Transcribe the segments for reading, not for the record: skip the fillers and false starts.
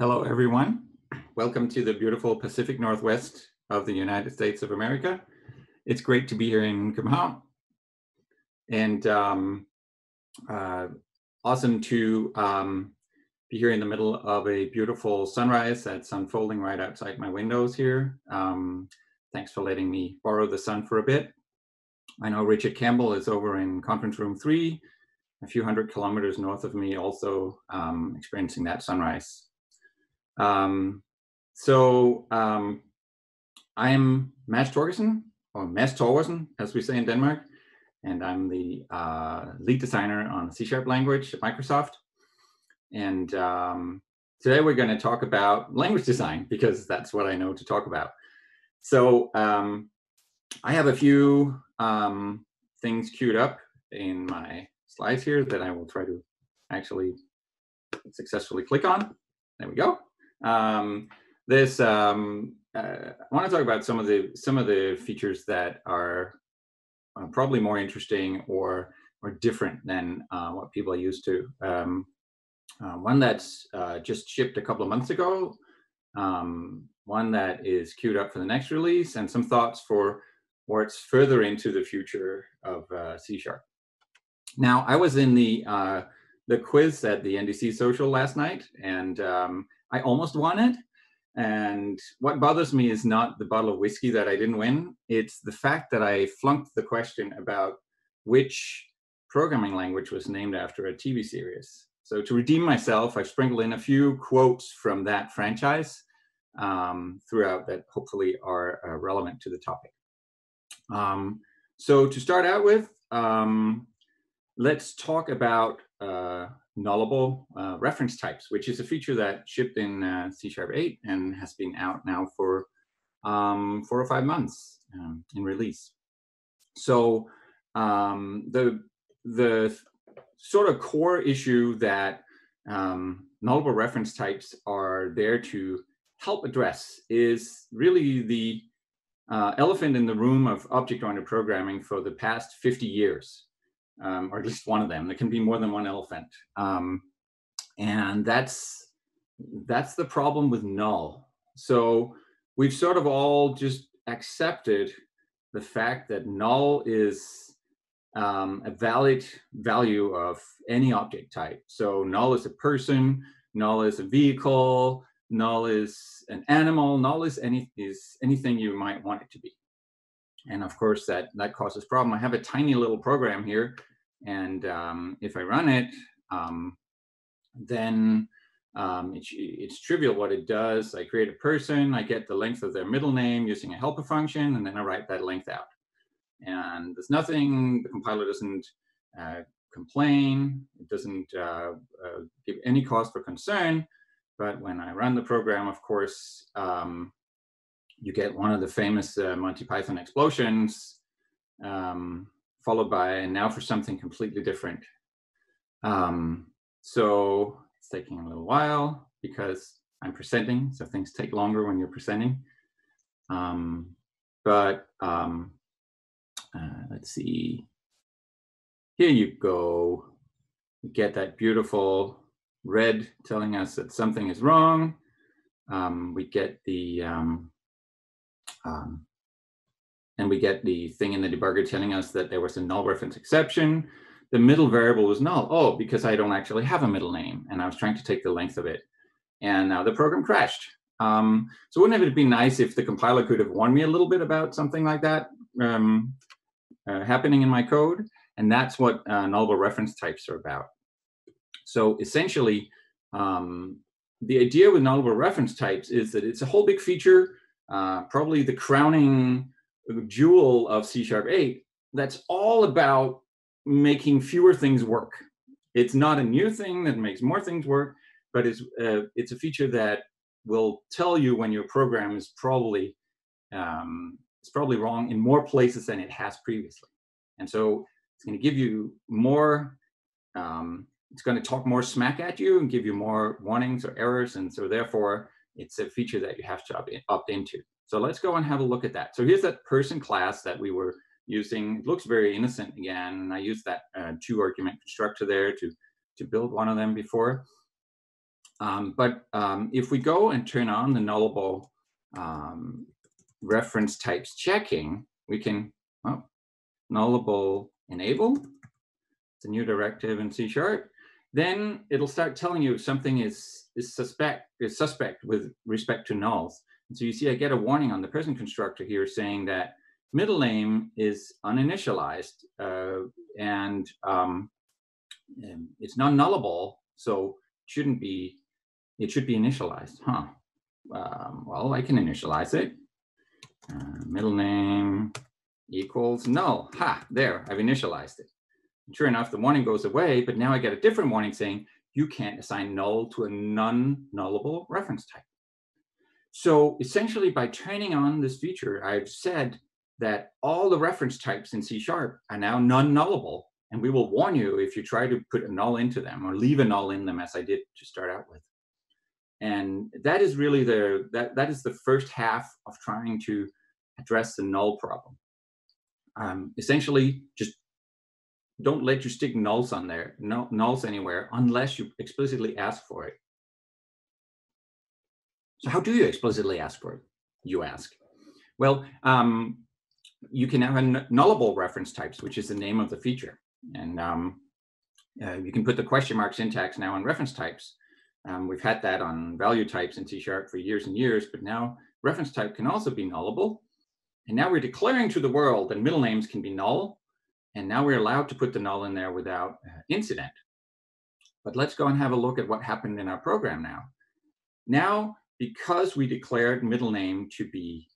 Hello, everyone. Welcome to the beautiful Pacific Northwest of the United States of America. It's great to be here in København, and awesome to be here in the middle of a beautiful sunrise that's unfolding right outside my windows here. Thanks for letting me borrow the sun for a bit. I know Richard Campbell is over in conference room 3, a few hundred kilometers north of me, also experiencing that sunrise. I'm Mads Torgersen, or Mads Torgersen, as we say in Denmark, and I'm the lead designer on the C# language at Microsoft. And today we're going to talk about language design, because that's what I know to talk about. So I have a few things queued up in my slides here that I will try to actually successfully click on. There we go. I want to talk about some of the features that are probably more interesting or different than what people are used to. One that's just shipped a couple of months ago, one that is queued up for the next release, and some thoughts for what's further into the future of C#. Now, I was in the quiz at the NDC Social last night, and I almost won it. And what bothers me is not the bottle of whiskey that I didn't win. It's the fact that I flunked the question about which programming language was named after a TV series. So to redeem myself, I've sprinkled in a few quotes from that franchise throughout that hopefully are relevant to the topic. So to start out with, let's talk about nullable reference types, which is a feature that shipped in C# 8 and has been out now for 4 or 5 months in release. So the sort of core issue that nullable reference types are there to help address is really the elephant in the room of object-oriented programming for the past 50 years. Or at least one of them. There can be more than one elephant. And that's the problem with null. So we've sort of all just accepted the fact that null is a valid value of any object type. So null is a person, null is a vehicle, null is an animal, null is, anything you might want it to be. And of course, that causes problem. I have a tiny little program here. And if I run it, then it's trivial what it does. I create a person, I get the length of their middle name using a helper function, and then I write that length out. And there's nothing, the compiler doesn't complain, it doesn't give any cause for concern. But when I run the program, of course, you get one of the famous Monty Python explosions, followed by, and now for something completely different. So it's taking a little while because I'm presenting, so things take longer when you're presenting. Let's see, here you go. You get that beautiful red telling us that something is wrong. We get the, and we get the thing in the debugger telling us that there was a null reference exception. The middle variable was null. Oh, because I don't actually have a middle name, and I was trying to take the length of it. And now the program crashed. So wouldn't it have been nice if the compiler could have warned me a little bit about something like that happening in my code? And that's what nullable reference types are about. So essentially, the idea with nullable reference types is that it's a whole big feature, probably the crowning jewel of C# 8, that's all about making fewer things work. It's not a new thing that makes more things work, but it's a feature that will tell you when your program is probably wrong in more places than it has previously. And so it's going to give you more, it's going to talk more smack at you and give you more warnings or errors, and so therefore it's a feature that you have to opt into. So let's go and have a look at that. So here's that person class that we were using. It looks very innocent again. And I used that 2 argument constructor there to build one of them before. But if we go and turn on the nullable reference types checking, we can nullable enable. It's a new directive in C#. Then it'll start telling you if something is suspect with respect to nulls. And so you see I get a warning on the person constructor here saying that middle name is uninitialized and it's non-nullable, so it should be initialized. Well, I can initialize it. Middle name equals null. Ha, there, I've initialized it. And sure enough, the warning goes away, but now I get a different warning saying you can't assign null to a non-nullable reference type. So essentially by turning on this feature, I've said that all the reference types in C# are now non-nullable, and we will warn you if you try to put a null into them or leave a null in them as I did to start out with. And that is really that is the first half of trying to address the null problem. Essentially, just don't let you stick nulls on there, nulls anywhere, unless you explicitly ask for it. So how do you explicitly ask for it, you ask? Well, you can have a nullable reference types, which is the name of the feature. And you can put the question mark syntax now on reference types. We've had that on value types in C# for years and years, but now reference type can also be nullable. And now we're declaring to the world that middle names can be null. And now we're allowed to put the null in there without incident. But let's go and have a look at what happened in our program now. Now, because we declared middle name to be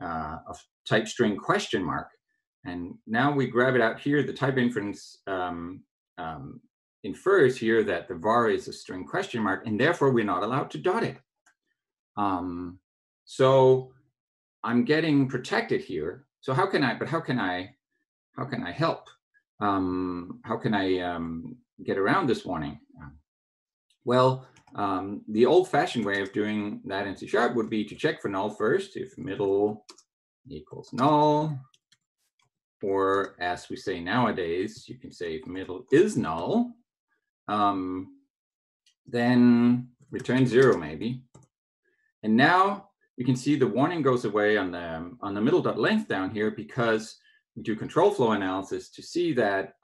of type string question mark, and now we grab it out here, the type inference infers here that the var is a string question mark, and therefore we're not allowed to dot it. So I'm getting protected here. So how can I help? How can I get around this warning? Well, the old-fashioned way of doing that in C# would be to check for null first, if middle equals null, or as we say nowadays, you can say if middle is null, then return 0 maybe. And now you can see the warning goes away on the middle.length down here, because we do control flow analysis to see that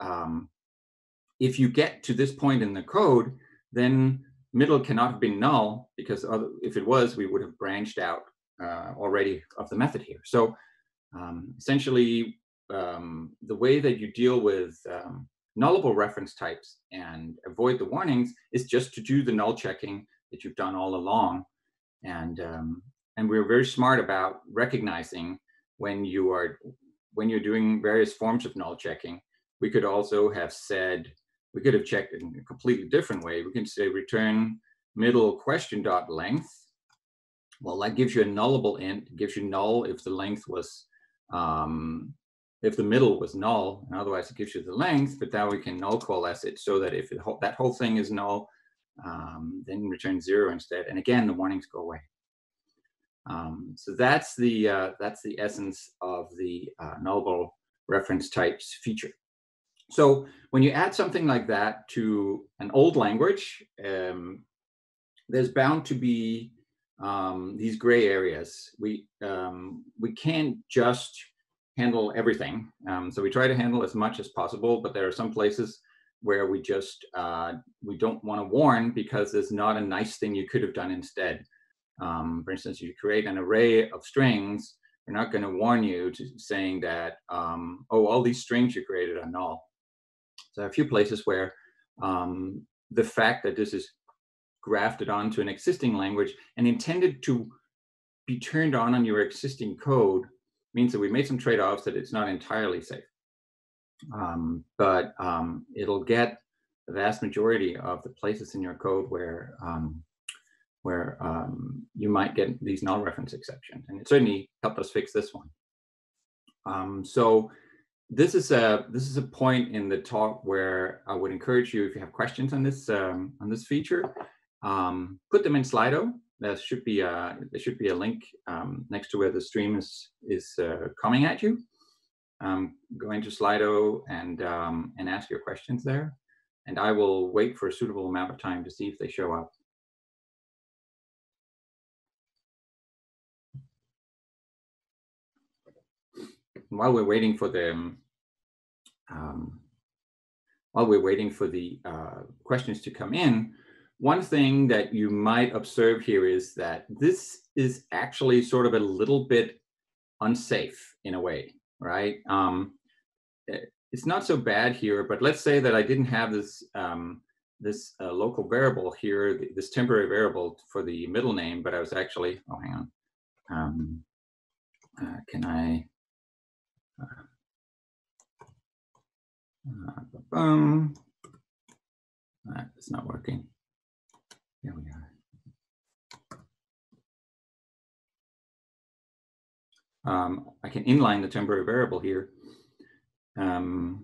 if you get to this point in the code, then middle cannot have been null, because if it was, we would have branched out already of the method here. So essentially, the way that you deal with nullable reference types and avoid the warnings is just to do the null checking that you've done all along. And we're very smart about recognizing when you're doing various forms of null checking. We could also have said, we could have checked it in a completely different way. We can say return middle question dot length. Well, that gives you a nullable int. It gives you null if the length was, if the middle was null, and otherwise it gives you the length, but now we can null coalesce it so that if that whole thing is null, then return 0 instead. And again, the warnings go away. So that's the essence of the nullable reference types feature. So when you add something like that to an old language, there's bound to be these gray areas. We can't just handle everything. So we try to handle as much as possible, but there are some places where we just, we don't want to warn because there's not a nice thing you could have done instead. For instance, you create an array of strings, we're not going to warn you to saying that, all these strings you created are null. So a few places where the fact that this is grafted onto an existing language and intended to be turned on your existing code means that we made some trade-offs that it's not entirely safe. But it'll get the vast majority of the places in your code where you might get these null reference exceptions. And it certainly helped us fix this one. So this is a point in the talk where I would encourage you, if you have questions on this feature, put them in Slido. There should be a link next to where the stream is coming at you. Go into Slido and ask your questions there. And I will wait for a suitable amount of time to see if they show up. while we're waiting for the questions to come in, one thing that you might observe here is that this is actually sort of a little bit unsafe in a way, right? It's not so bad here, but let's say that I didn't have this local variable here, this temporary variable for the middle name, but I was actually, oh, hang on. Can I? It's not working. There we are. I can inline the temporary variable here. And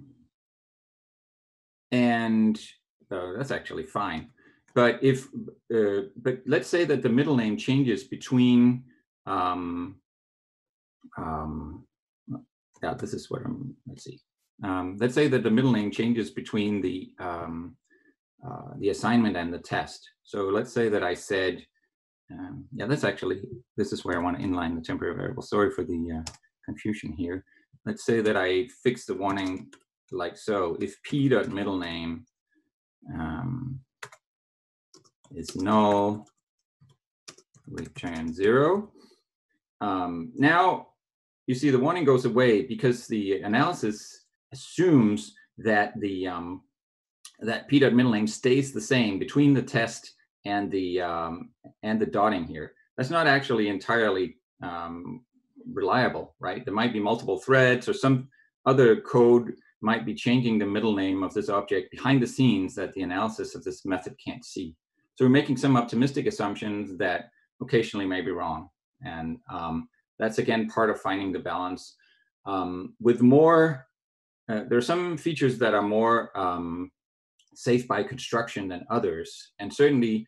that's actually fine. But if, but let's say that the middle name changes between, yeah, this is what I'm, let's see. Let's say that the middle name changes between the assignment and the test. So let's say that I said, yeah, that's actually, this is where I want to inline the temporary variable. Sorry for the confusion here. Let's say that I fix the warning like so. If p.middlename is null, return 0. Now you see the warning goes away because the analysis assumes that the that p.middlename stays the same between the test and the dotting here. That's not actually entirely reliable, right? There might be multiple threads or some other code might be changing the middle name of this object behind the scenes that the analysis of this method can't see. So we're making some optimistic assumptions that occasionally may be wrong. And that's again, part of finding the balance. With more, there are some features that are more safe by construction than others. And certainly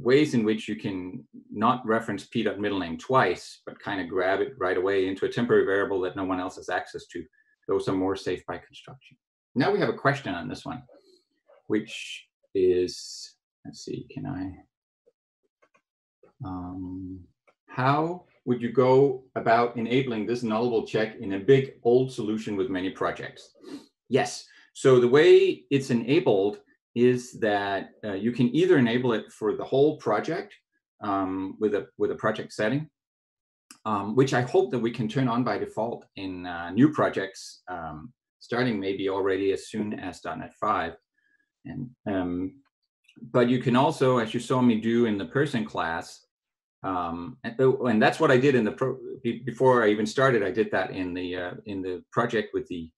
ways in which you can not reference p.middlename twice, but kind of grab it right away into a temporary variable that no one else has access to. Those are more safe by construction. Now we have a question on this one, which is, let's see, can I? How would you go about enabling this nullable check in a big old solution with many projects? Yes, so the way it's enabled is that you can either enable it for the whole project with a project setting, which I hope that we can turn on by default in new projects, starting maybe already as soon as .NET 5. And, but you can also, as you saw me do in the person class, and that's what I did in the before I even started. I did that in the project with the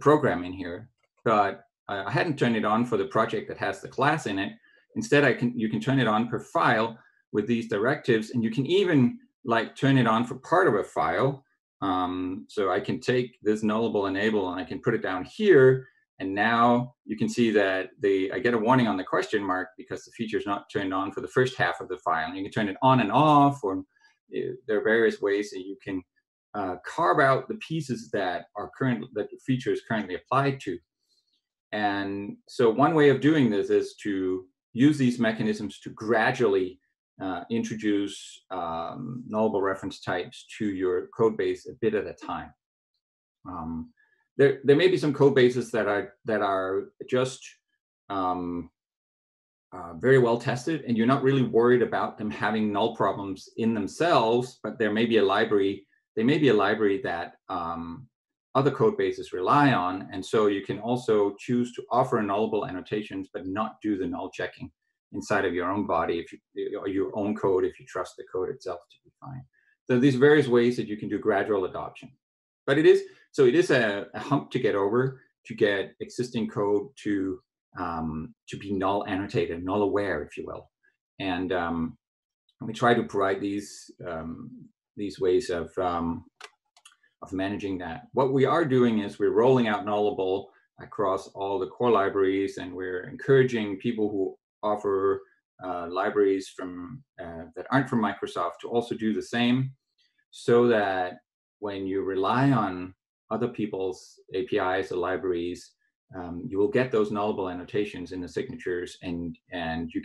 program in here, but I hadn't turned it on for the project that has the class in it. Instead, you can turn it on per file with these directives, and you can even like turn it on for part of a file. So I can take this nullable enable and I can put it down here. And now you can see that I get a warning on the question mark because the feature is not turned on for the first half of the file. And you can turn it on and off, or there are various ways that you can carve out the pieces that are that the feature is currently applied to. And so one way of doing this is to use these mechanisms to gradually introduce nullable reference types to your code base a bit at a time. There may be some code bases that are just very well tested, and you're not really worried about them having null problems in themselves. But there may be a library. They may be a library that other code bases rely on, and so you can also choose to offer nullable annotations, but not do the null checking inside of your own body if you, or your own code if you trust the code itself to be fine. So these various ways that you can do gradual adoption, but it is. So it is a hump to get over to get existing code to be null annotated, null aware, if you will. And we try to provide these ways of managing that. What we are doing is we're rolling out nullable across all the core libraries, and we're encouraging people who offer libraries from that aren't from Microsoft to also do the same, so that when you rely on other people's APIs or libraries, you will get those nullable annotations in the signatures, and you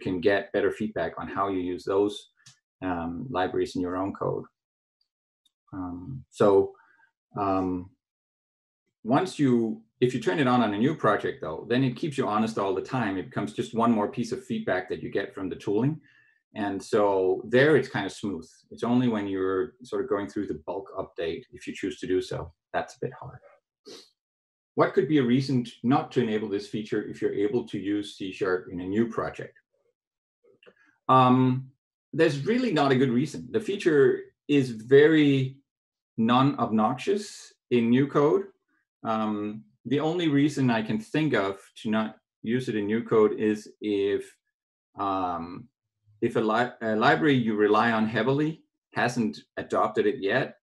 can get better feedback on how you use those libraries in your own code. Once you, if you turn it on a new project though, then it keeps you honest all the time. It becomes just one more piece of feedback that you get from the tooling. And so there it's kind of smooth. It's only when you're sort of going through the bulk update, if you choose to do so, that's a bit hard. What could be a reason not to enable this feature if you're able to use C# in a new project? There's really not a good reason. The feature is very non-obnoxious in new code. The only reason I can think of to not use it in new code is if a library you rely on heavily hasn't adopted it yet.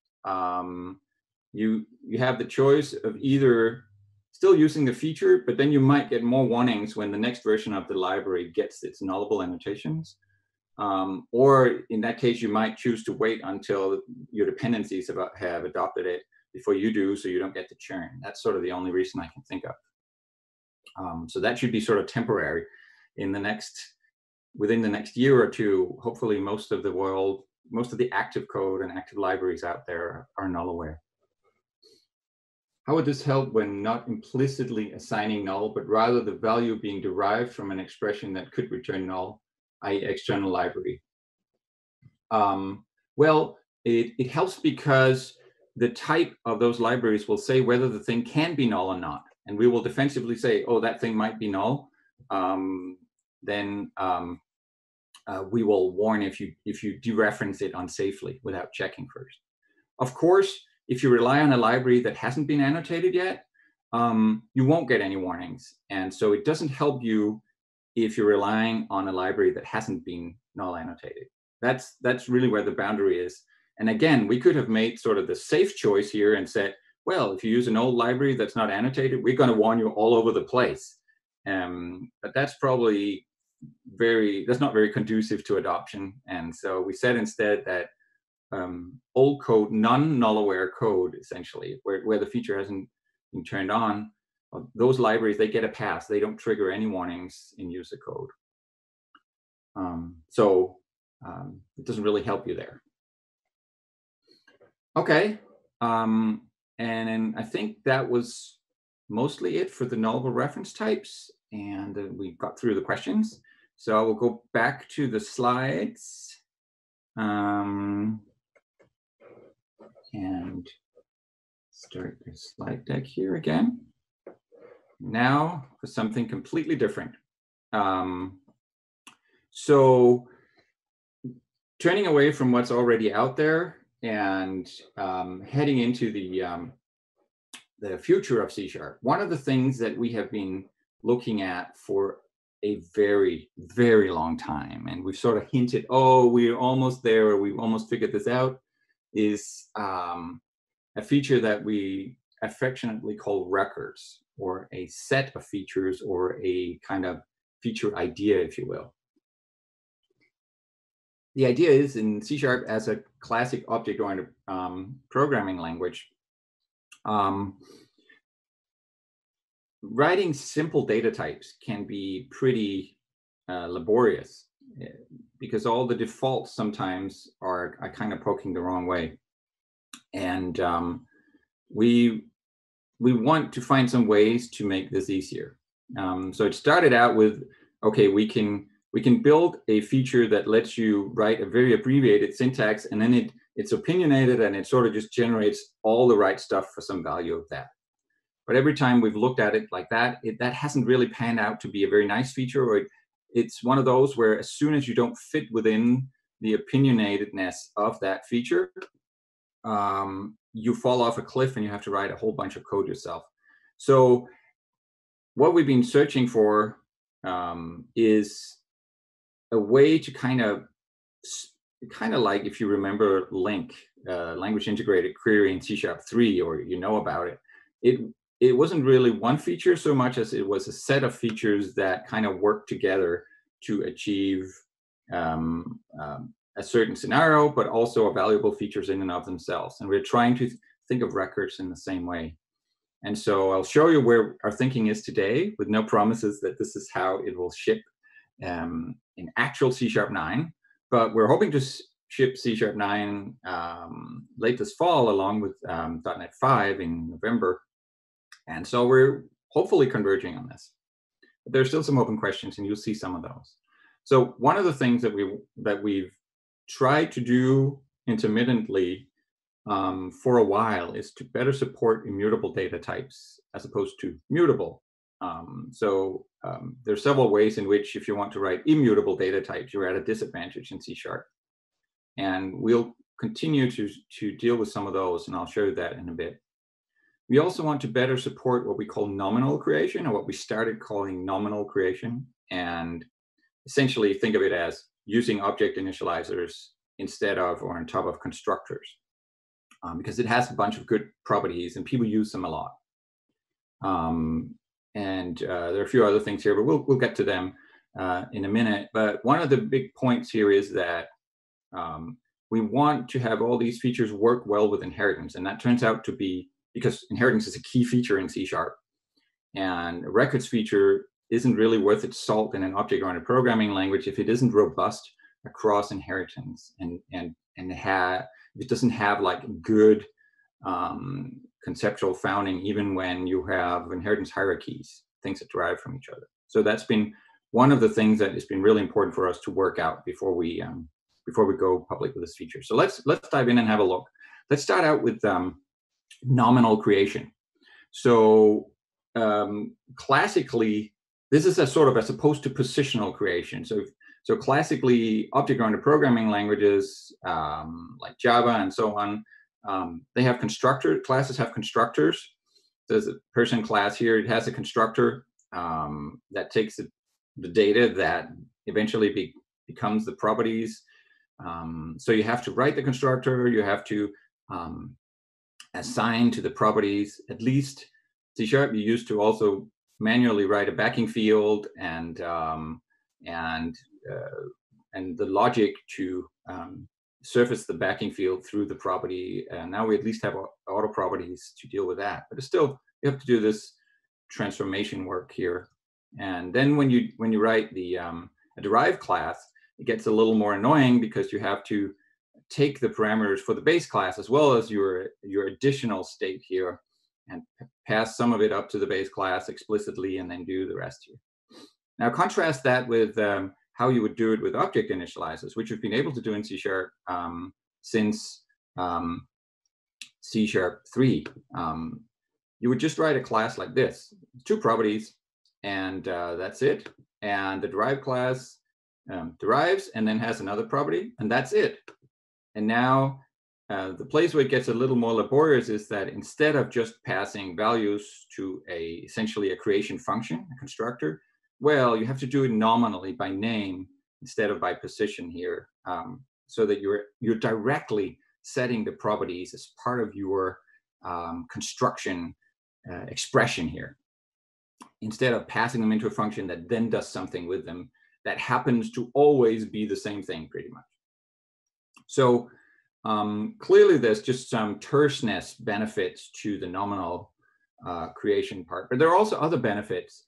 You have the choice of either still using the feature, but then you might get more warnings when the next version of the library gets its nullable annotations. Or in that case, you might choose to wait until your dependencies have adopted it before you do, so you don't get the churn. That's sort of the only reason I can think of. So that should be sort of temporary. Within the next year or two, hopefully most of the active code and active libraries out there are null aware. How would this help when not implicitly assigning null, but rather the value being derived from an expression that could return null, i.e. external library? Well, it helps because the type of those libraries will say whether the thing can be null or not. And we will defensively say, oh, that thing might be null. We will warn if you dereference it unsafely without checking first. Of course, if you rely on a library that hasn't been annotated yet, you won't get any warnings. And so it doesn't help you if you're relying on a library that hasn't been null annotated. That's really where the boundary is. And again, we could have made sort of the safe choice here and said, well, if you use an old library that's not annotated, we're going to warn you all over the place. But that's probably that's not very conducive to adoption. And so we said instead that old code, non-null aware code, essentially, where the feature hasn't been turned on, those libraries, they get a pass. They don't trigger any warnings in user code. It doesn't really help you there. Okay, and I think that was mostly it for the nullable reference types, and we got through the questions. So I will go back to the slides. And start the slide deck here again. Now for something completely different. So turning away from what's already out there and heading into the future of C#. One of the things that we have been looking at for a very, very long time, and we've sort of hinted, oh, we're almost there, or we've almost figured this out, is a feature that we affectionately call records, or a set of features, or a kind of feature idea, if you will. The idea is in C# as a classic object-oriented programming language, writing simple data types can be pretty laborious because all the defaults sometimes are kind of poking the wrong way. And we want to find some ways to make this easier. So it started out with, okay, we can build a feature that lets you write a very abbreviated syntax, and then it's opinionated and it sort of just generates all the right stuff for some value of that. But every time we've looked at it like that, that hasn't really panned out to be a very nice feature, or it's one of those where as soon as you don't fit within the opinionatedness of that feature, you fall off a cliff and you have to write a whole bunch of code yourself. So what we've been searching for is a way to kind of like, if you remember LINQ, language integrated query in C# 3, or you know about it, it wasn't really one feature so much as it was a set of features that kind of work together to achieve a certain scenario, but also are valuable features in and of themselves. And we're trying to think of records in the same way. And so I'll show you where our thinking is today, with no promises that this is how it will ship in actual C# 9, but we're hoping to shipped C# 9 late this fall, along with .NET 5 in November. And so we're hopefully converging on this. But there's still some open questions, and you'll see some of those. So one of the things that we've tried to do intermittently for a while is to better support immutable data types as opposed to mutable. So there's several ways in which, if you want to write immutable data types, you're at a disadvantage in C#. And we'll continue to deal with some of those, and I'll show you that in a bit. We also want to better support what we call nominal creation, or what we started calling nominal creation. And essentially think of it as using object initializers instead of or on top of constructors, because it has a bunch of good properties and people use them a lot. There are a few other things here, but we'll get to them in a minute. But one of the big points here is that we want to have all these features work well with inheritance. And that turns out to be because inheritance is a key feature in C#. And a records feature isn't really worth its salt in an object-oriented programming language if it isn't robust across inheritance, and it doesn't have like good conceptual founding, even when you have inheritance hierarchies, things that derive from each other. So that's been one of the things that has been really important for us to work out before we go public with this feature. So let's dive in and have a look. Let's start out with nominal creation. So classically, this is a sort of as opposed to positional creation. So classically, object-oriented programming languages like Java and so on, they have classes have constructors. There's a person class here. It has a constructor that takes the data that eventually becomes the properties. So you have to write the constructor. You have to assign to the properties. At least C# you used to also manually write a backing field and the logic to surface the backing field through the property. And now we at least have auto properties to deal with that. But it's still, you have to do this transformation work here. And then when you write the a derived class, it gets a little more annoying because you have to take the parameters for the base class as well as your additional state here and pass some of it up to the base class explicitly and then do the rest here. Now contrast that with how you would do it with object initializers, which we've been able to do in C# since C# 3. You would just write a class like this, two properties, and that's it. And the derived class derives and then has another property, and that's it. And now the place where it gets a little more laborious is that instead of just passing values to essentially a creation function, a constructor, well, you have to do it nominally by name instead of by position here, so that you're directly setting the properties as part of your construction expression here, instead of passing them into a function that then does something with them that happens to always be the same thing pretty much. So clearly, there's just some terseness benefits to the nominal creation part, but there are also other benefits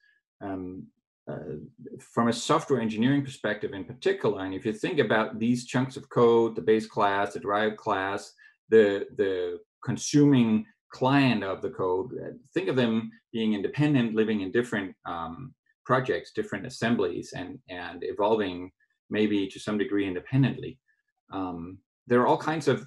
from a software engineering perspective in particular. And if you think about these chunks of code, the base class, the derived class, the consuming client of the code, think of them being independent, living in different projects, different assemblies, and evolving maybe to some degree independently. There are all kinds of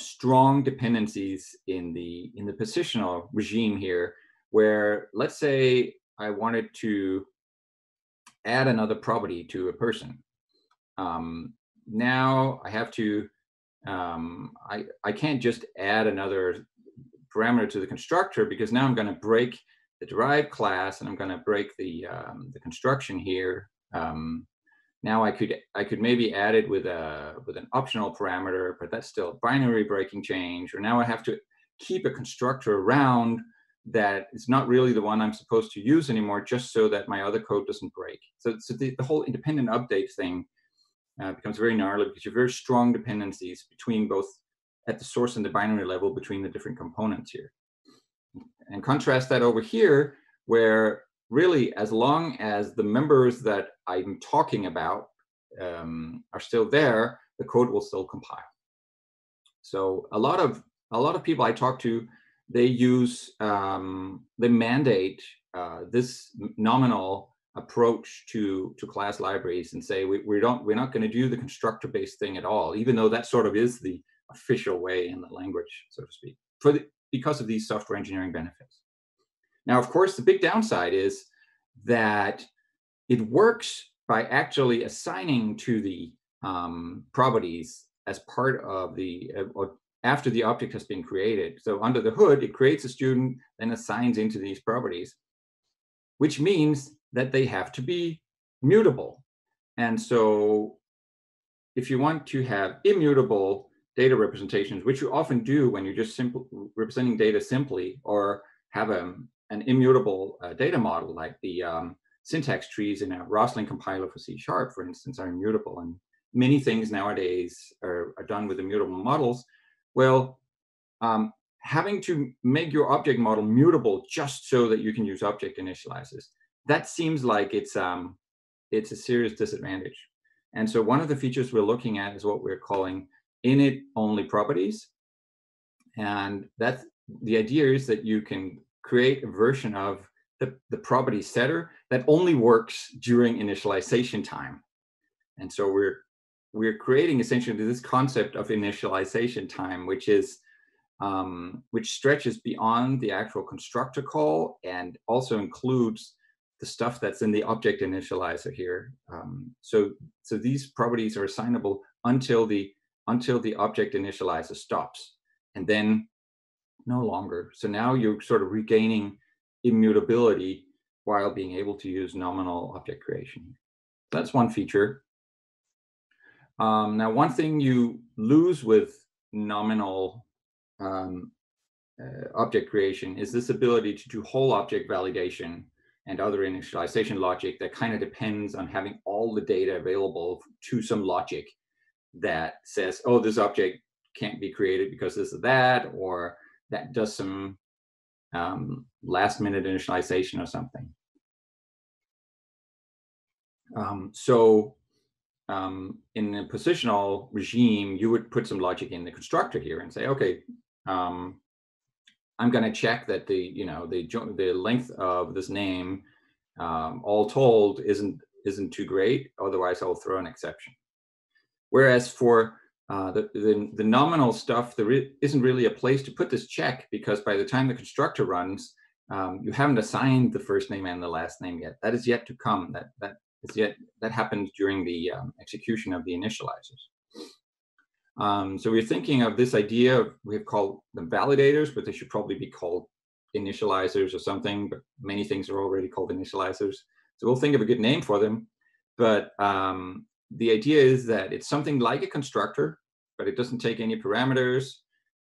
strong dependencies in the positional regime here, where let's say I wanted to add another property to a person. Now I have to, I can't just add another parameter to the constructor, because now I'm gonna break the derived class and I'm gonna break the construction here. Now I could maybe add it with an optional parameter, but that's still binary breaking change. Or now I have to keep a constructor around that it's not really the one I'm supposed to use anymore, just so that my other code doesn't break. So the whole independent update thing becomes very gnarly, because you have very strong dependencies between both at the source and the binary level between the different components here. And contrast that over here, where really as long as the members that I'm talking about are still there, the code will still compile. So a lot of people I talk to, they use they mandate this nominal approach to class libraries and say we're not going to do the constructor based thing at all, even though that sort of is the official way in the language, so to speak, for the, because of these software engineering benefits. Now, of course, the big downside is that it works by actually assigning to the properties as part of the or after the object has been created. So under the hood, it creates a student, then assigns into these properties, which means that they have to be mutable. And so if you want to have immutable data representations, which you often do when you're just representing data simply, or have an immutable data model, like the syntax trees in a Roslyn compiler for C#, for instance, are immutable. And many things nowadays are done with immutable models. Well, having to make your object model mutable just so that you can use object initializers, that seems like it's a serious disadvantage. And so one of the features we're looking at is what we're calling init-only properties. And that's, the idea is that you can create a version of the property setter that only works during initialization time. And so we're creating essentially this concept of initialization time, which stretches beyond the actual constructor call and also includes the stuff that's in the object initializer here. So these properties are assignable until the object initializer stops, and then no longer. So now you're sort of regaining immutability while being able to use nominal object creation. That's one feature. Now, one thing you lose with nominal object creation is this ability to do whole object validation and other initialization logic that kind of depends on having all the data available to some logic that says, oh, this object can't be created because this or that, or that does some last minute initialization or something. In a positional regime, you would put some logic in the constructor here and say, okay, I'm going to check that the length of this name, all told, isn't too great. Otherwise, I'll throw an exception. Whereas for the nominal stuff, there isn't really a place to put this check, because by the time the constructor runs, you haven't assigned the first name and the last name yet. That is yet to come. That happens during the execution of the initializers. So we're thinking of this idea of, we've called them validators, but they should probably be called initializers or something, but many things are already called initializers. So we'll think of a good name for them. But the idea is that it's something like a constructor, but it doesn't take any parameters.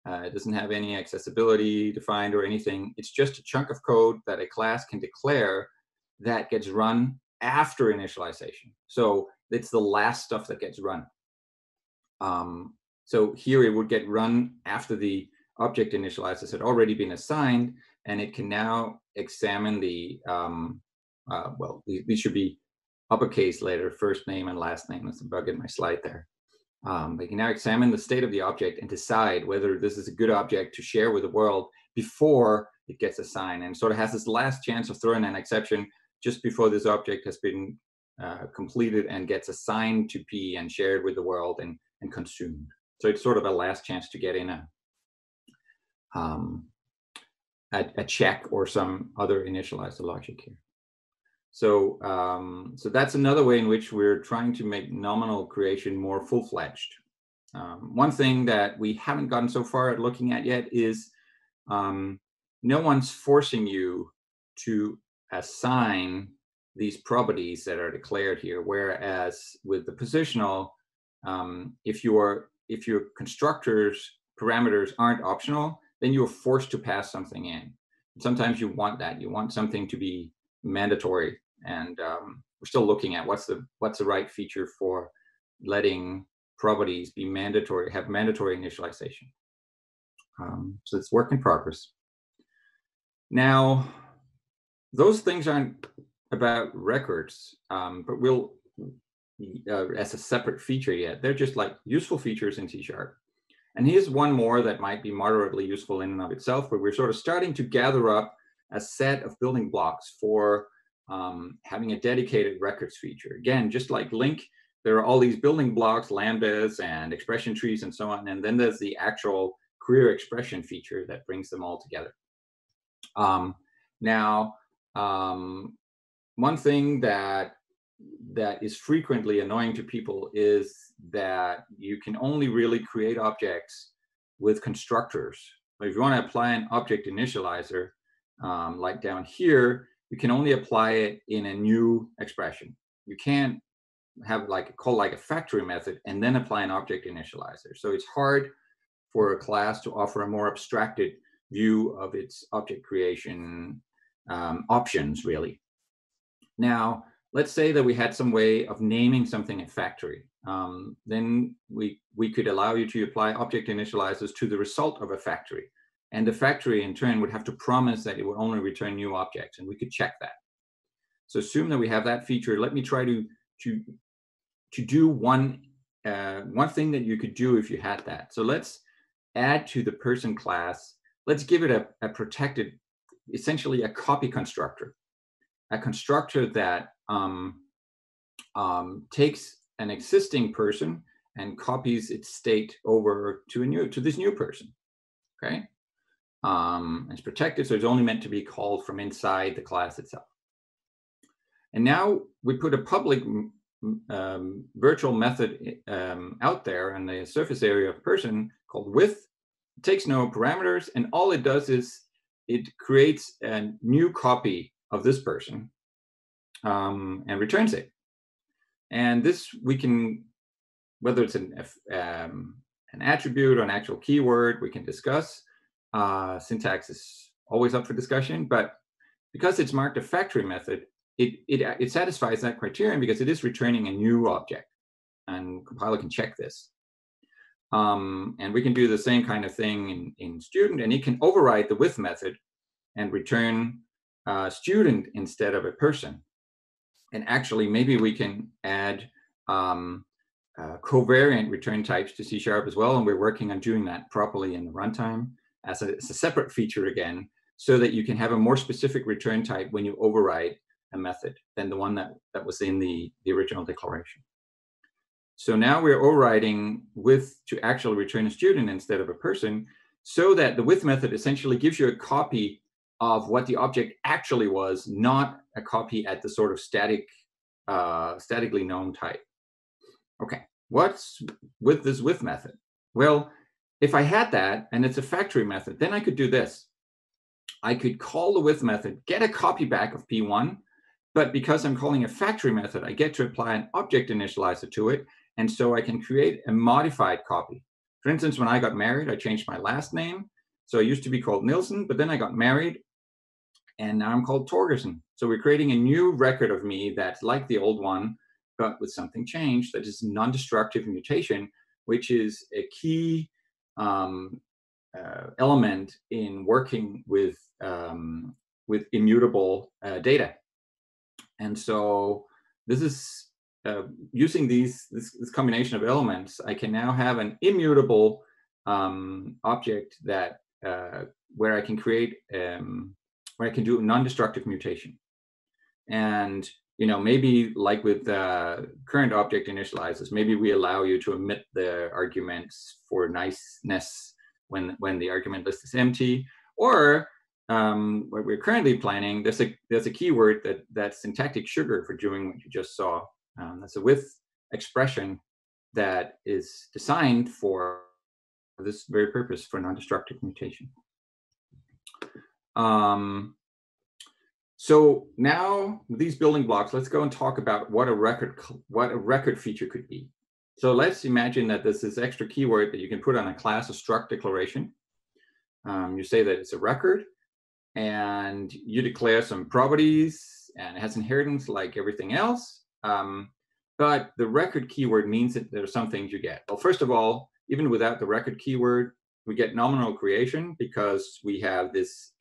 It doesn't have any accessibility defined or anything. It's just a chunk of code that a class can declare that gets run after initialization. So it's the last stuff that gets run. So here it would get run after the object initializers had already been assigned, and it can now examine the, well, these should be uppercase letter, first name and last name. That's a bug in my slide there. They can now examine the state of the object and decide whether this is a good object to share with the world before it gets assigned, and sort of has this last chance of throwing an exception just before this object has been completed and gets assigned to P and shared with the world and consumed. So it's sort of a last chance to get in a check or some other initializer logic here. So, so that's another way in which we're trying to make nominal creation more full-fledged. One thing that we haven't gotten so far at looking at yet is no one's forcing you to assign these properties that are declared here, whereas with the positional, if your constructor's parameters aren't optional, then you're forced to pass something in. Sometimes you want that. You want something to be mandatory, and we're still looking at what's the right feature for letting properties be mandatory, have mandatory initialization. So it's work in progress. Now, those things aren't about records, but we'll as a separate feature yet. They're just like useful features in C#. And here's one more that might be moderately useful in and of itself, but we're sort of starting to gather up a set of building blocks for having a dedicated records feature. Again, just like LINQ, there are all these building blocks, lambdas and expression trees and so on. And then there's the actual query expression feature that brings them all together. One thing that is frequently annoying to people is that you can only really create objects with constructors. But if you want to apply an object initializer, like down here, you can only apply it in a new expression. You can't have like a factory method and then apply an object initializer. So it's hard for a class to offer a more abstracted view of its object creation options, really. Now, let's say that we had some way of naming something a factory. Then we could allow you to apply object initializers to the result of a factory. And the factory in turn would have to promise that it would only return new objects, and we could check that. So assume that we have that feature. Let me try to do one thing that you could do if you had that. So let's add to the person class, let's give it a protected, essentially a copy constructor. A constructor that takes an existing person and copies its state over to this new person. Okay, it's protected, so it's only meant to be called from inside the class itself. And now we put a public virtual method out there in the surface area of person called with. It takes no parameters, and all it does is it creates a new copy of this person and returns it. And this we can, whether it's an attribute or an actual keyword, we can discuss. Syntax is always up for discussion, but because it's marked a factory method, it satisfies that criterion because it is returning a new object, and compiler can check this. And we can do the same kind of thing in student, and it can override the with method and return student instead of a person. And actually, maybe we can add covariant return types to C# as well, and we're working on doing that properly in the runtime as a separate feature again, so that you can have a more specific return type when you override a method than the one that was in the original declaration. So now we're overriding with to actually return a student instead of a person, so that the with method essentially gives you a copy of what the object actually was, not a copy at the sort of statically known type. Okay, what's with this with method? Well, if I had that and it's a factory method, then I could do this. I could call the with method, get a copy back of P1, but because I'm calling a factory method, I get to apply an object initializer to it, and so I can create a modified copy. For instance, when I got married, I changed my last name. So I used to be called Nielsen, but then I got married, and now I'm called Torgersen. So we're creating a new record of me that's like the old one, but with something changed that is non-destructive mutation, which is a key element in working with immutable data. And so this is using this combination of elements, I can now have an immutable object that where I can create where I can do non-destructive mutation. And you know, maybe like with current object initializers, maybe we allow you to omit the arguments for niceness when the argument list is empty. Or what we're currently planning, there's a keyword that's syntactic sugar for doing what you just saw. That's a with expression that is designed for this very purpose, for non-destructive mutation. So now these building blocks, let's go and talk about what a record feature could be. So let's imagine that there's this extra keyword that you can put on a class or struct declaration. You say that it's a record, and you declare some properties, and it has inheritance like everything else. But the record keyword means that there are some things you get. Well, first of all, even without the record keyword, we get nominal creation because we have this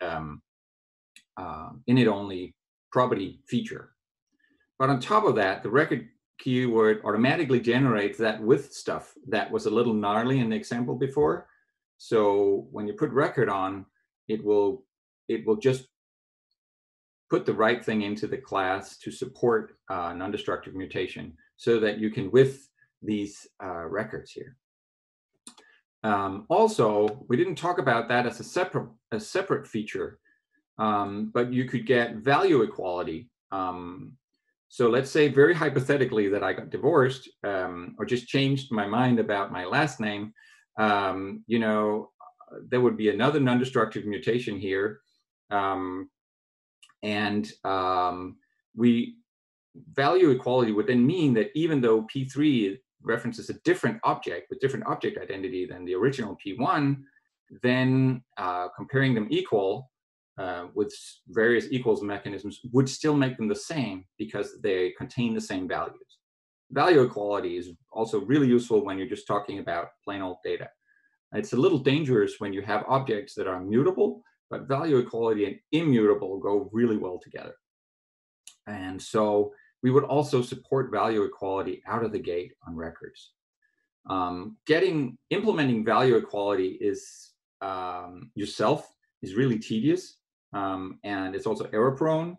init only property feature. But on top of that, the record keyword automatically generates that with stuff that was a little gnarly in the example before. So when you put record on, it will just put the right thing into the class to support non-destructive mutation so that you can with these records here. Also, we didn't talk about that as a separate feature, but you could get value equality. So let's say very hypothetically that I got divorced or just changed my mind about my last name. You know, there would be another non-destructive mutation here. Value equality would then mean that even though P3 references a different object with different object identity than the original P1, then comparing them equal with various equals mechanisms would still make them the same because they contain the same values. Value equality is also really useful when you're just talking about plain old data. It's a little dangerous when you have objects that are mutable, but value equality and immutable go really well together. And so we would also support value equality out of the gate on records. Implementing value equality is yourself is really tedious, and it's also error prone.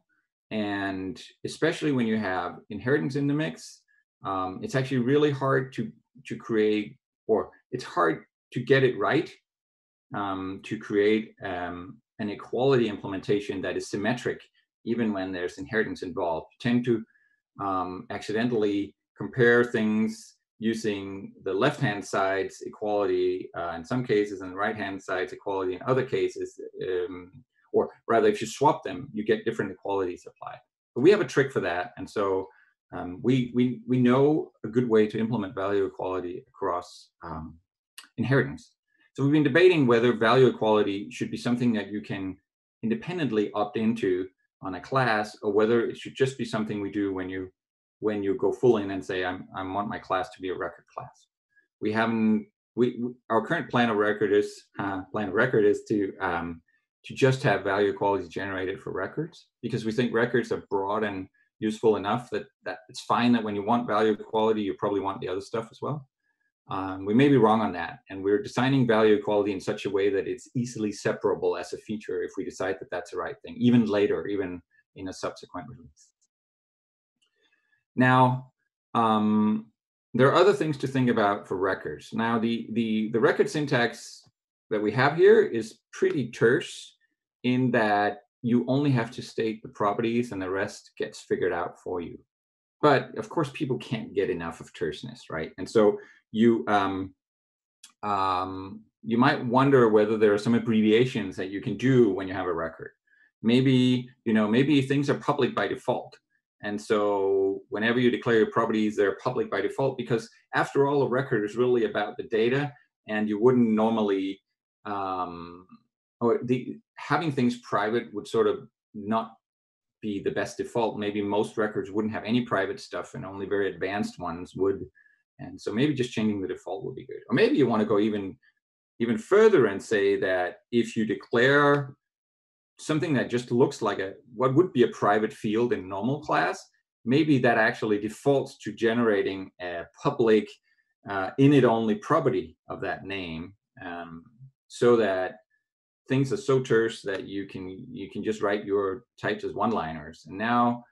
And especially when you have inheritance in the mix, it's actually really hard to create, or it's hard to get it right, to create an equality implementation that is symmetric, even when there's inheritance involved. You tend to accidentally compare things using the left-hand side's equality in some cases and the right-hand side's equality in other cases, or rather if you swap them, you get different equalities applied. But we have a trick for that, and so we know a good way to implement value equality across inheritance. So we've been debating whether value equality should be something that you can independently opt into on a class, or whether it should just be something we do when you go full in and say, I want my class to be a record class. We haven't, our current plan of record is to just have value equality generated for records, because we think records are broad and useful enough that it's fine that when you want value equality, you probably want the other stuff as well. We may be wrong on that, and we're designing value equality in such a way that it's easily separable as a feature if we decide that that's the right thing, even later, even in a subsequent release. Now, there are other things to think about for records. Now, the record syntax that we have here is pretty terse in that you only have to state the properties and the rest gets figured out for you. But of course, people can't get enough of terseness, right? And so you might wonder whether there are some abbreviations that you can do when you have a record. Maybe, you know, maybe things are public by default. And so whenever you declare your properties, they're public by default, because after all, a record is really about the data, and you wouldn't normally, having things private would sort of not be the best default. Maybe most records wouldn't have any private stuff and only very advanced ones would. And so maybe just changing the default would be good. Or maybe you want to go even further and say that if you declare something that just looks like what would be a private field in normal class, maybe that actually defaults to generating a public init only property of that name, so that things are so terse that you can just write your types as one-liners. And now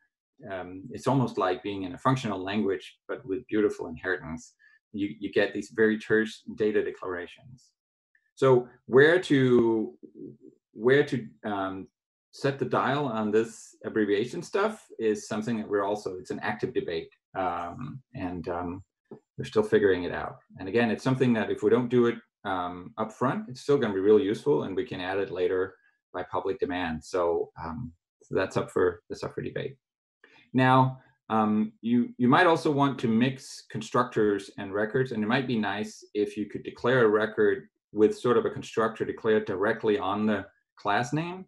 it's almost like being in a functional language, but with beautiful inheritance. You get these very terse data declarations. So where to set the dial on this abbreviation stuff is something that it's an active debate, and we're still figuring it out. And again, it's something that if we don't do it up front, it's still going to be really useful, and we can add it later by public demand. So, that's up for debate. Now, you might also want to mix constructors and records, and it might be nice if you could declare a record with sort of a constructor declared directly on the class name,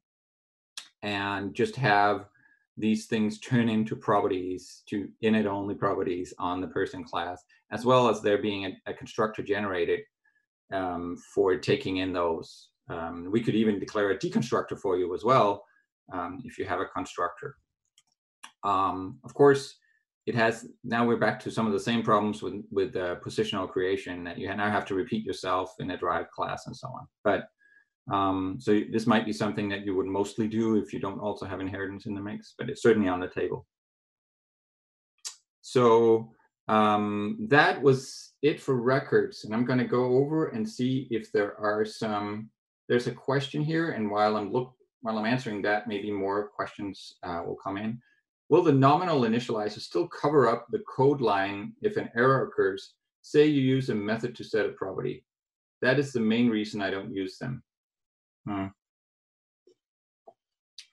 and just have these things turn into properties, to init only properties on the person class, as well as there being a constructor generated for taking in those. We could even declare a deconstructor for you as well, if you have a constructor. Of course, it has, now we're back to some of the same problems with positional creation, that you now have to repeat yourself in a derived class and so on. But so this might be something that you would mostly do if you don't also have inheritance in the mix, but it's certainly on the table. So that was it for records. And I'm going to go over and see if there are some, there's a question here. And while I'm answering that, maybe more questions will come in. Will the nominal initializer still cover up the code line if an error occurs? Say you use a method to set a property. That is the main reason I don't use them.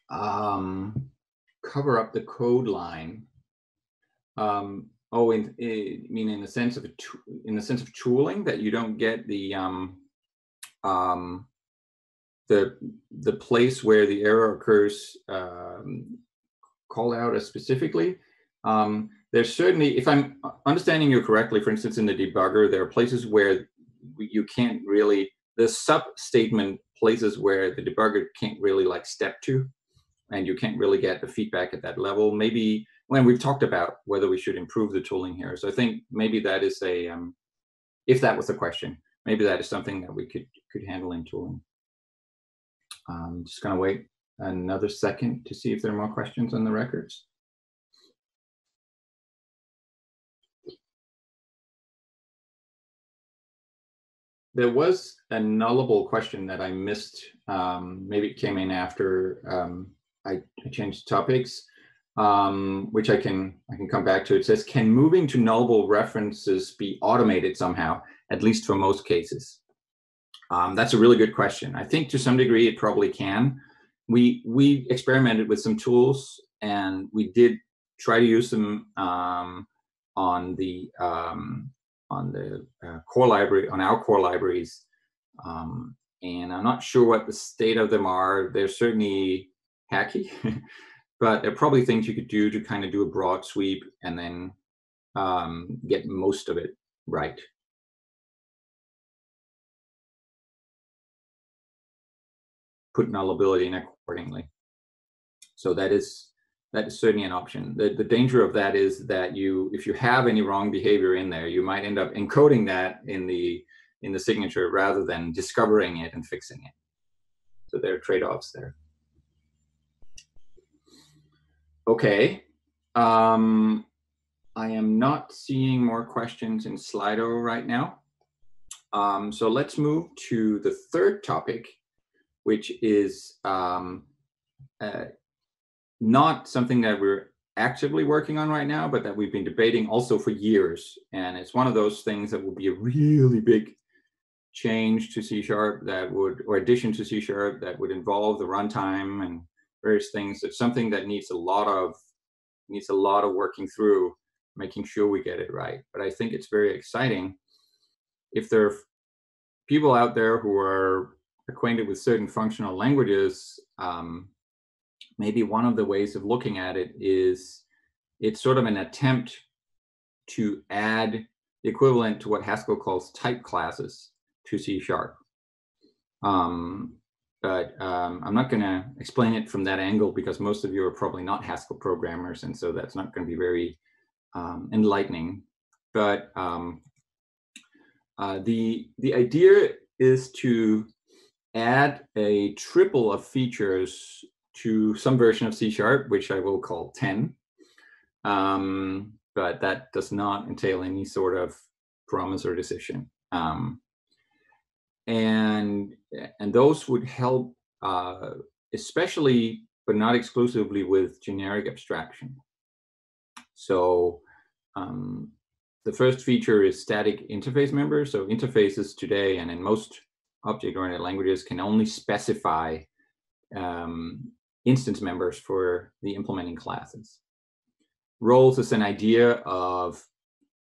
Cover up the code line. In the sense of tooling, that you don't get the place where the error occurs called out as specifically. There's certainly, if I'm understanding you correctly, for instance, in the debugger, there are places where you can't really, the sub statement places where the debugger can't really like step to, and you can't really get the feedback at that level. Maybe when we've talked about whether we should improve the tooling here. So I think maybe that is a, if that was the question, maybe that is something that we could handle in tooling. I'm just gonna wait another second to see if there are more questions on the records. There was a nullable question that I missed. Maybe it came in after I changed topics, which I can come back to. It says, can moving to nullable references be automated somehow, at least for most cases? That's a really good question. I think to some degree it probably can. We experimented with some tools, and we did try to use them on the core library, on our core libraries, and I'm not sure what the state of them are. They're certainly hacky, but there are probably things you could do to kind of do a broad sweep and then get most of it right. Put nullability in accordingly. So that is certainly an option. The danger of that is that if you have any wrong behavior in there, you might end up encoding that in the signature rather than discovering it and fixing it. So there are trade-offs there. Okay. I am not seeing more questions in Slido right now. So let's move to the third topic, which is not something that we're actively working on right now, but that we've been debating also for years. And it's one of those things that will be a really big change to C# that would, or addition to C# that would involve the runtime and various things. It's something that needs a lot of working through, making sure we get it right. But I think it's very exciting. If there are people out there who are acquainted with certain functional languages, maybe one of the ways of looking at it is it's sort of an attempt to add the equivalent to what Haskell calls type classes to C#. But I'm not going to explain it from that angle because most of you are probably not Haskell programmers, and so that's not going to be very enlightening. But the idea is to add a triple of features to some version of C#, which I will call 10. But that does not entail any sort of promise or decision. And those would help, especially, but not exclusively, with generic abstraction. So the first feature is static interface members. So interfaces today, and in most object-oriented languages, can only specify instance members for the implementing classes. Roles is an idea of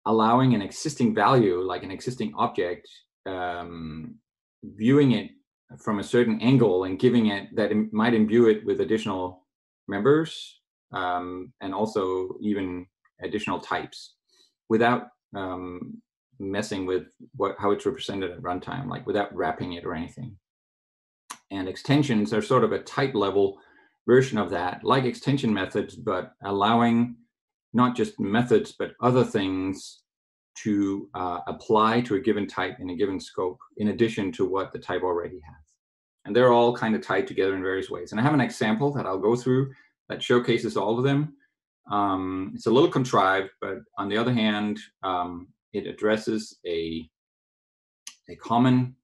allowing an existing value, like an existing object, viewing it from a certain angle and giving it, that it might imbue it with additional members and also even additional types without messing with how it's represented at runtime, like without wrapping it or anything. And extensions are sort of a type level version of that, like extension methods, but allowing not just methods, but other things to apply to a given type in a given scope, in addition to what the type already has. And they're all kind of tied together in various ways. And I have an example that I'll go through that showcases all of them. It's a little contrived, but on the other hand, it addresses a common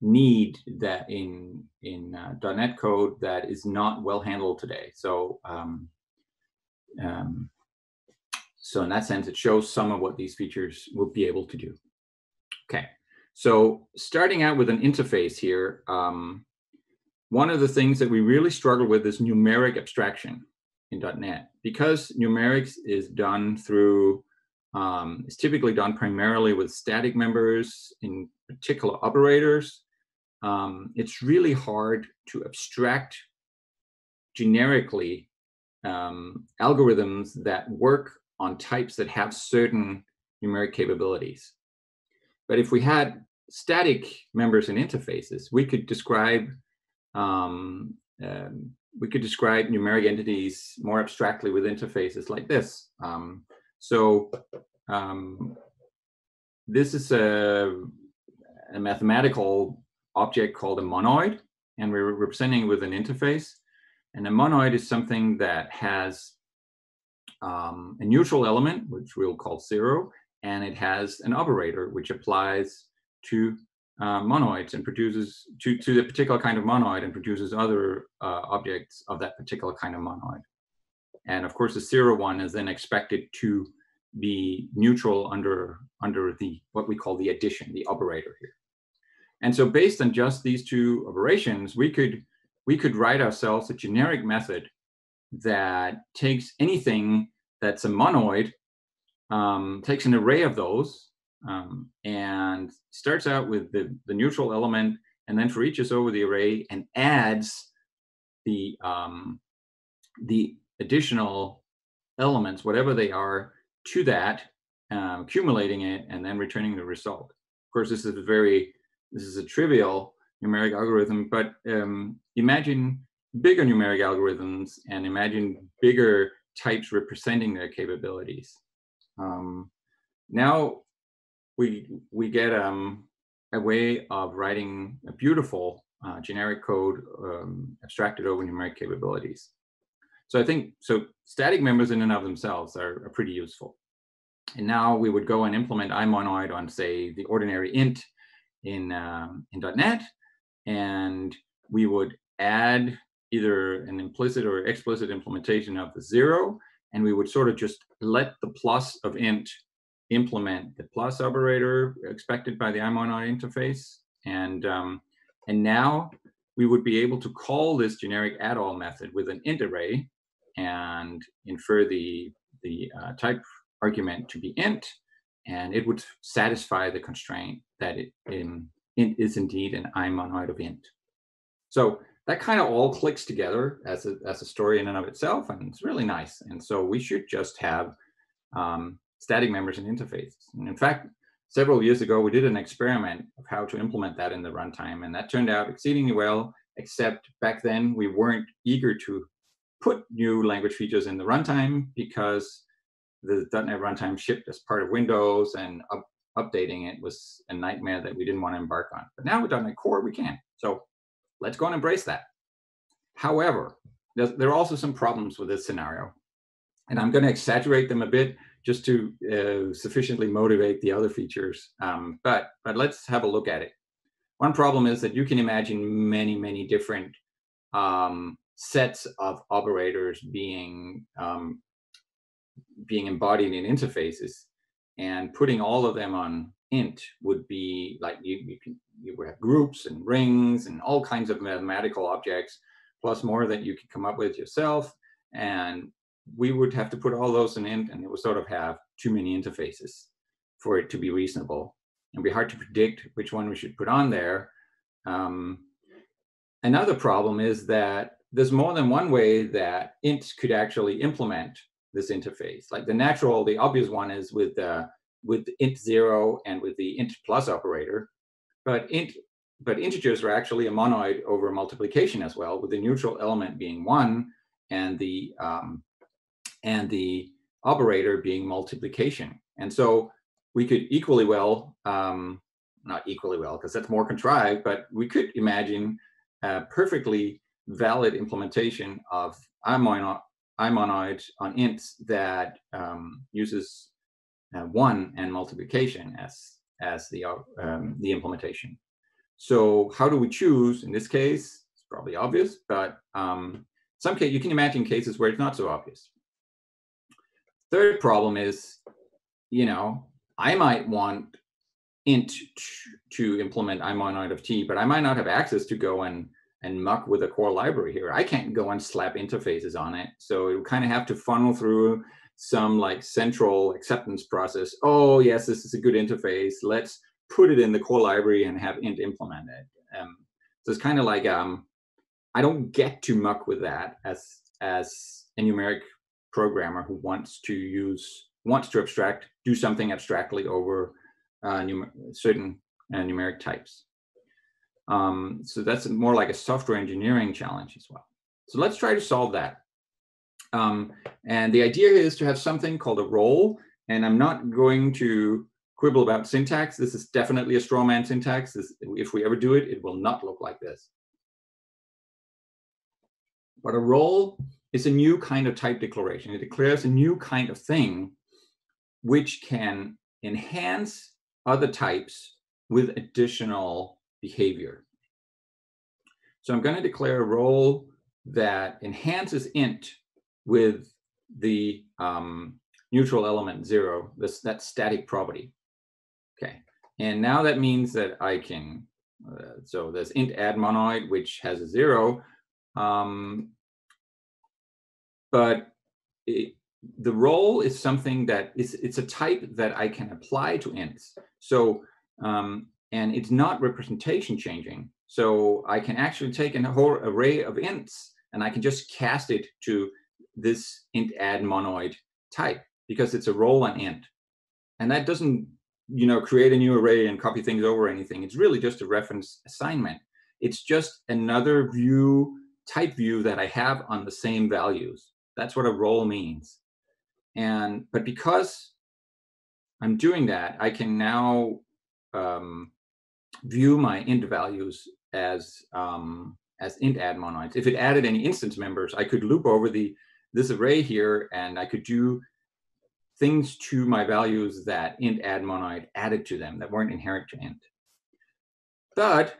need that in .NET code that is not well handled today. So, so in that sense, it shows some of what these features will be able to do. Okay, so starting out with an interface here, one of the things that we really struggle with is numeric abstraction in .NET, because numerics is done through it's typically done primarily with static members, in particular operators. It's really hard to abstract generically algorithms that work on types that have certain numeric capabilities. But if we had static members and interfaces, we could describe numeric entities more abstractly with interfaces like this. This is a mathematical object called a monoid, and we're representing it with an interface. And a monoid is something that has a neutral element, which we'll call 0, and it has an operator, which applies to monoids and produces, to the particular kind of monoid, and produces other objects of that particular kind of monoid. And of course, the 0 one is then expected to be neutral under the, what we call the addition, the operator here. And so based on just these two operations, we could write ourselves a generic method that takes anything that's a monoid, takes an array of those, and starts out with the neutral element, and then for each is over the array and adds the additional elements, whatever they are, to that, accumulating it, and then returning the result. Of course, this is a trivial numeric algorithm, but imagine bigger numeric algorithms and imagine bigger types representing their capabilities. Now we get a way of writing a beautiful generic code abstracted over numeric capabilities. So I think, so static members in and of themselves are pretty useful. And now we would go and implement IMonoid on, say, the ordinary int in .NET, and we would add either an implicit or explicit implementation of the 0, and we would sort of just let the plus of int implement the plus operator expected by the IMonoid interface. And now we would be able to call this generic addAll method with an int array and infer the type argument to be int, and it would satisfy the constraint that int is indeed an IMonoid of int. So that kind of all clicks together as a story in and of itself, and it's really nice. And so we should just have static members and interfaces. And in fact, several years ago, we did an experiment of how to implement that in the runtime, and that turned out exceedingly well, except back then we weren't eager to put new language features in the runtime because the .NET runtime shipped as part of Windows, and updating it was a nightmare that we didn't want to embark on. But now with .NET Core, we can. So let's go and embrace that. However, there are also some problems with this scenario, and I'm going to exaggerate them a bit just to sufficiently motivate the other features. But let's have a look at it. One problem is that you can imagine many, many different sets of operators being embodied in interfaces, and putting all of them on int would be like you would have groups and rings and all kinds of mathematical objects, plus more that you could come up with yourself. And we would have to put all those in int, and it would sort of have too many interfaces for it to be reasonable. It'd be hard to predict which one we should put on there. Another problem is that there's more than one way that int could actually implement this interface. Like the obvious one is with int 0 and with the int plus operator. But integers are actually a monoid over multiplication as well, with the neutral element being 1, and the operator being multiplication. And so we could equally well, not equally well, because that's more contrived, but we could imagine a perfectly valid implementation of IMonoid on ints that uses 1 and multiplication as the implementation. So how do we choose? In this case, it's probably obvious, but some case you can imagine cases where it's not so obvious. Third problem is, you know, I might want int to implement IMonoid of t, but I might not have access to go and muck with a core library here. I can't go and slap interfaces on it. So it kind of have to funnel through some like central acceptance process. Oh yes, this is a good interface. Let's put it in the core library and have int implement it. So it's kind of like, I don't get to muck with that as a numeric programmer who wants to abstract, do something abstractly over certain numeric types. So that's more like a software engineering challenge as well. So let's try to solve that. And the idea is to have something called a role, and I'm not going to quibble about syntax. This is definitely a straw man syntax. This, if we ever do it, it will not look like this. But a role is a new kind of type declaration. It declares a new kind of thing which can enhance other types with additional behavior. So I'm going to declare a role that enhances int with the neutral element 0, that static property. Okay, and now that means that I can, so there's int add monoid, which has a 0, but the role is something that it's a type that I can apply to ints. So, and it's not representation changing. So I can actually take a whole array of ints and I can just cast it to this int add monoid type because it's a role on int. And that doesn't, you know, create a new array and copy things over or anything. It's really just a reference assignment. It's just another view, type view that I have on the same values. That's what a role means. And, but because I'm doing that, I can now view my int values as int add monoids. If it added any instance members, I could loop over this array here and I could do things to my values that int add monoid added to them that weren't inherent to int. But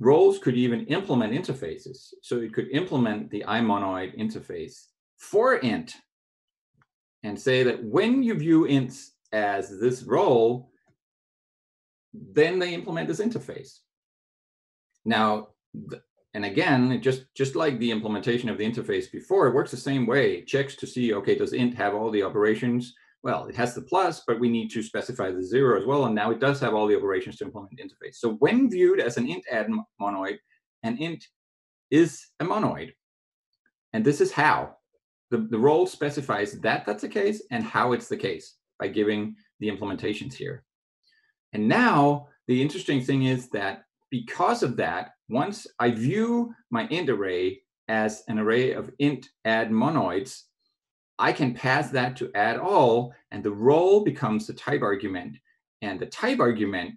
roles could even implement interfaces. So it could implement the IMonoid interface for int and say that when you view ints as this role, then they implement this interface. Now, and again, it just like the implementation of the interface before, it works the same way. It checks to see, okay, does int have all the operations? Well, it has the plus, but we need to specify the 0 as well. And now it does have all the operations to implement the interface. So when viewed as an int add monoid, an int is a monoid. And this is how. The role specifies that that's the case and how it's the case by giving the implementations here. And now the interesting thing is that because of that, once I view my int array as an array of int add monoids, I can pass that to add all, and the role becomes the type argument. And the type argument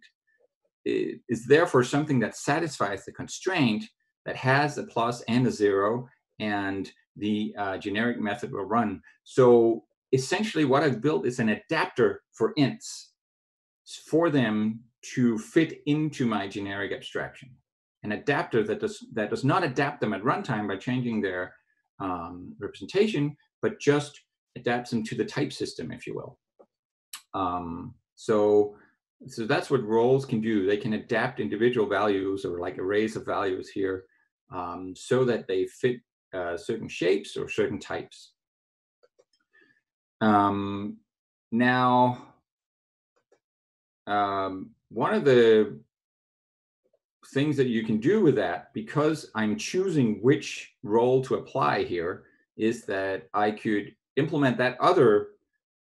is therefore something that satisfies the constraint that has a plus and a 0, and the generic method will run. So essentially what I've built is an adapter for ints for them to fit into my generic abstraction. An adapter that does not adapt them at runtime by changing their representation, but just adapts them to the type system, if you will. So that's what roles can do. They can adapt individual values or like arrays of values here so that they fit certain shapes or certain types. One of the things that you can do with that, because I'm choosing which role to apply here, is that I could implement that other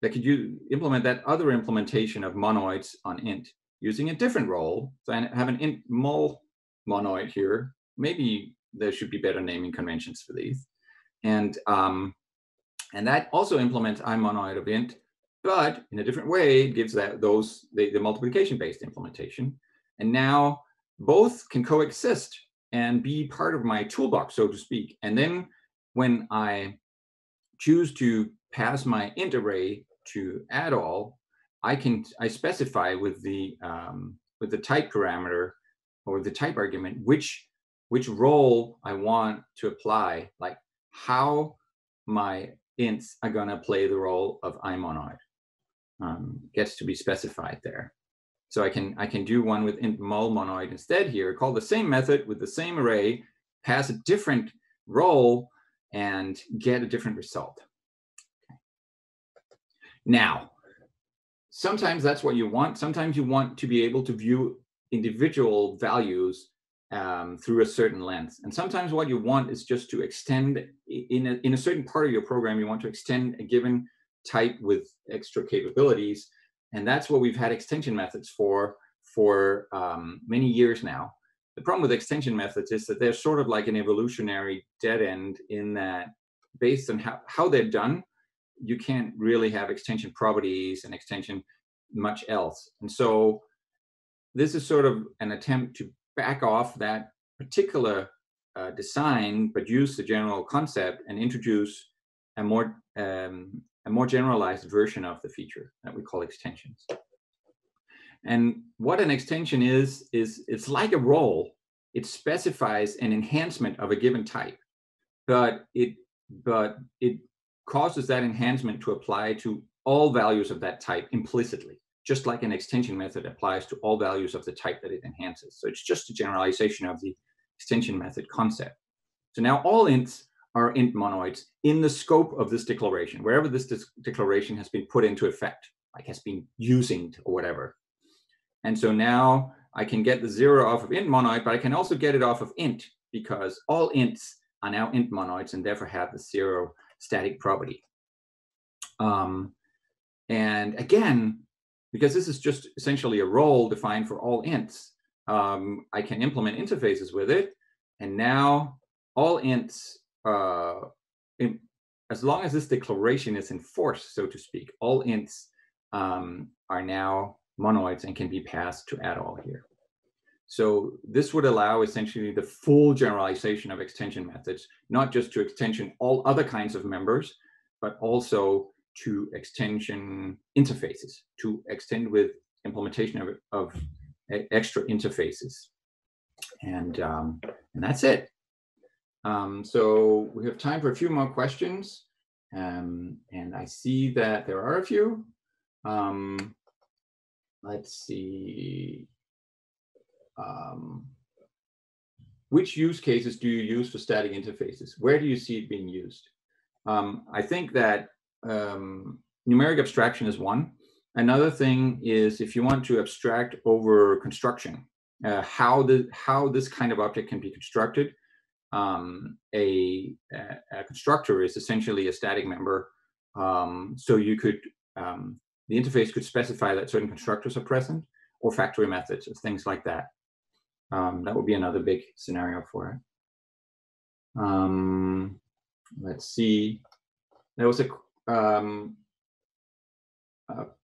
implementation of monoids on int using a different role. So I have an int mul monoid here. Maybe there should be better naming conventions for these. And that also implements IMonoid of int, but in a different way. It gives that the multiplication-based implementation. And now both can coexist and be part of my toolbox, so to speak. And then when I choose to pass my int array to add all, I specify with the type parameter or the type argument which role I want to apply, like how my ints are going to play the role of IMonoid. Gets to be specified there. So I can do one with int mul monoid instead here, call the same method with the same array, pass a different role, and get a different result. Now, sometimes that's what you want. Sometimes you want to be able to view individual values through a certain lens. And sometimes what you want is just to extend, in a certain part of your program, you want to extend a given type with extra capabilities. And that's what we've had extension methods for many years now. The problem with extension methods is that they're sort of like an evolutionary dead end in that based on how they're done, you can't really have extension properties and extension much else. And so this is sort of an attempt to back off that particular design, but use the general concept and introduce a more generalized version of the feature that we call extensions. And what an extension is it's like a role. It specifies an enhancement of a given type, but it causes that enhancement to apply to all values of that type implicitly, just like an extension method applies to all values of the type that it enhances. So it's just a generalization of the extension method concept. So now all ints are int monoids in the scope of this declaration, wherever this declaration has been put into effect, like has been using or whatever. And so now I can get the zero off of int monoid, but I can also get it off of int because all ints are now int monoids and therefore have the zero static property. And again, because this is just essentially a role defined for all ints, I can implement interfaces with it. And now all ints, as long as this declaration is in force, so to speak, all ints are now monoids and can be passed to add all here. So this would allow essentially the full generalization of extension methods, not just to extension all other kinds of members, but also to extension interfaces, to extend with implementation of extra interfaces. And that's it. So we have time for a few more questions, and I see that there are a few. Let's see. Which use cases do you use for static interfaces? Where do you see it being used? I think that numeric abstraction is one. Another thing is if you want to abstract over construction, how this kind of object can be constructed. A constructor is essentially a static member. So you could, the interface could specify that certain constructors are present or factory methods or things like that. That would be another big scenario for it. Let's see. There was a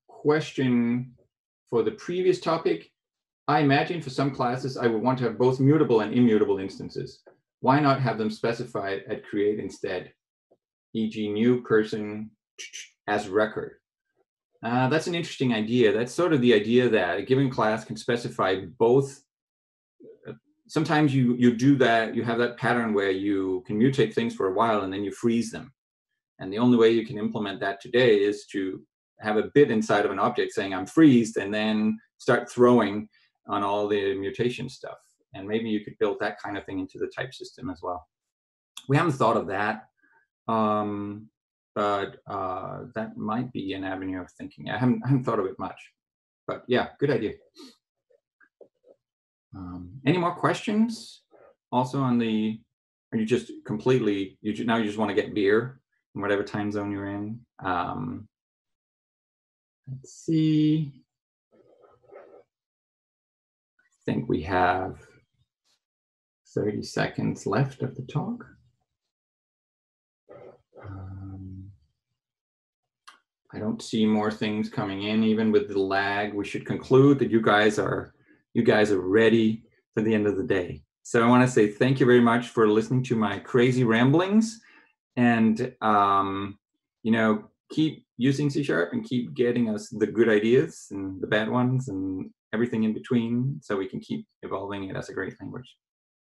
question for the previous topic. I imagine for some classes, I would want to have both mutable and immutable instances. Why not have them specified at create instead, e.g. new person as record? That's an interesting idea. That's sort of the idea that a given class can specify both. Sometimes you do that, you have that pattern where you can mutate things for a while and then you freeze them. And the only way you can implement that today is to have a bit inside of an object saying I'm freezed and then start throwing on all the mutation stuff. And maybe you could build that kind of thing into the type system as well. We haven't thought of that, but that might be an avenue of thinking. I haven't thought of it much, but yeah, good idea. Any more questions? Also on the, are you just completely, now you just want to get beer in whatever time zone you're in? Let's see. I think we have 30 seconds left of the talk. I don't see more things coming in, even with the lag. We should conclude that you guys are ready for the end of the day. So I want to say thank you very much for listening to my crazy ramblings, and you know, keep using C# and keep getting us the good ideas and the bad ones and everything in between, so we can keep evolving it as a great language.